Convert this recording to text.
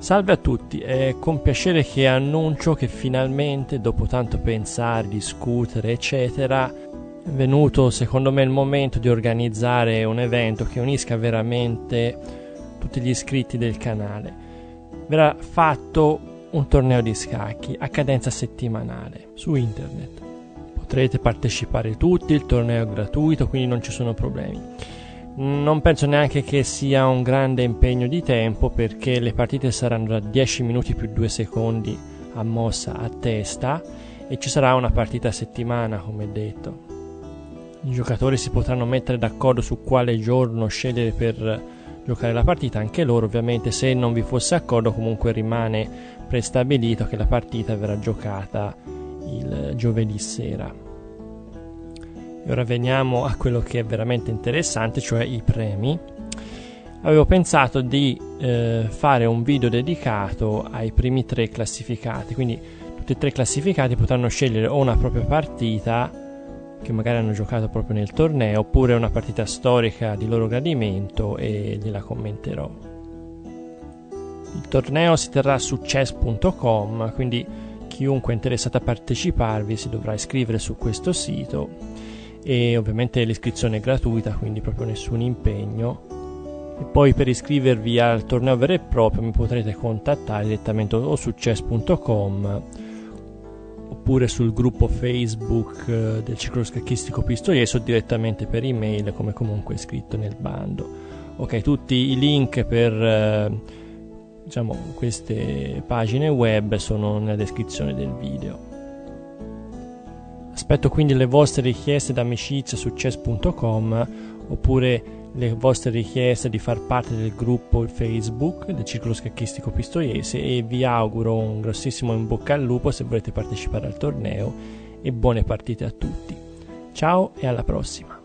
Salve a tutti, è con piacere che annuncio che finalmente, dopo tanto pensare, discutere eccetera, è venuto secondo me il momento di organizzare un evento che unisca veramente tutti gli iscritti del canale. Verrà fatto un torneo di scacchi a cadenza settimanale su internet. Potrete partecipare tutti, il torneo è gratuito, quindi non ci sono problemi. Non penso neanche che sia un grande impegno di tempo, perché le partite saranno da 10 minuti più 2 secondi a mossa a testa e ci sarà una partita a settimana, come detto. I giocatori si potranno mettere d'accordo su quale giorno scegliere per giocare la partita, anche loro ovviamente. Se non vi fosse accordo, comunque rimane prestabilito che la partita verrà giocata il giovedì sera. E ora veniamo a quello che è veramente interessante, cioè i premi. Avevo pensato di fare un video dedicato ai primi 3 classificati, quindi tutti e 3 classificati potranno scegliere o una propria partita che magari hanno giocato proprio nel torneo, oppure una partita storica di loro gradimento, e gliela commenterò. Il torneo si terrà su chess.com, quindi chiunque è interessato a parteciparvi si dovrà iscrivere su questo sito. E ovviamente l'iscrizione è gratuita, quindi proprio nessun impegno. E poi, per iscrivervi al torneo vero e proprio, mi potrete contattare direttamente o su chess.com oppure sul gruppo Facebook del Circolo Scacchistico Pistoiese, o direttamente per email, come comunque è scritto nel bando. Ok, tutti i link per queste pagine web sono nella descrizione del video. Aspetto quindi le vostre richieste d'amicizia su chess.com, oppure le vostre richieste di far parte del gruppo Facebook del Circolo Scacchistico Pistoiese, e vi auguro un grossissimo in bocca al lupo se volete partecipare al torneo, e buone partite a tutti. Ciao e alla prossima!